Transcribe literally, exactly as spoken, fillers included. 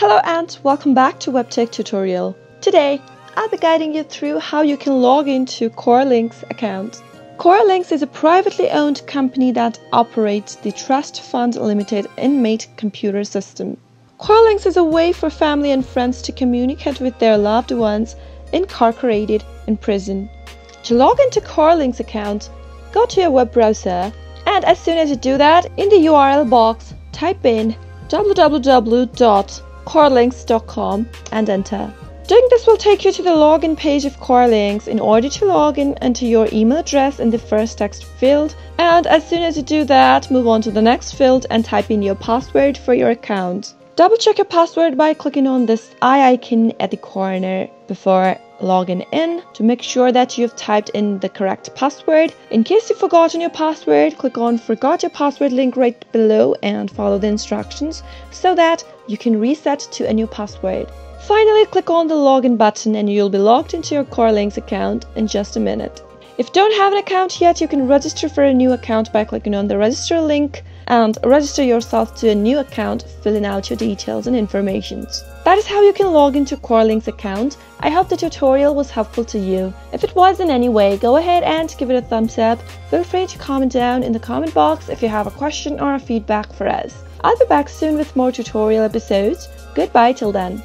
Hello and welcome back to WebTech Tutorial. Today I'll be guiding you through how you can log into Corrlinks account. Corrlinks is a privately owned company that operates the Trust Fund Limited inmate computer system. Corrlinks is a way for family and friends to communicate with their loved ones incarcerated in prison. To log into Corrlinks account, go to your web browser, and as soon as you do that, in the U R L box type in w w w dot Corrlinks dot com and enter. Doing this will take you to the login page of Corrlinks. In order to log in, enter your email address in the first text field, and as soon as you do that, move on to the next field and type in your password for your account. Double check your password by clicking on this eye icon at the corner before logging in to make sure that you've typed in the correct password. In case you've forgotten your password, click on Forgot Your Password link right below and follow the instructions so that you can reset to a new password. Finally, click on the login button and you'll be logged into your Corrlinks account in just a minute. If you don't have an account yet, you can register for a new account by clicking on the register link and register yourself to a new account, filling out your details and information. That is how you can log into Corrlinks account. I hope the tutorial was helpful to you. If it was in any way, go ahead and give it a thumbs up. Feel free to comment down in the comment box if you have a question or a feedback for us. I'll be back soon with more tutorial episodes. Goodbye till then.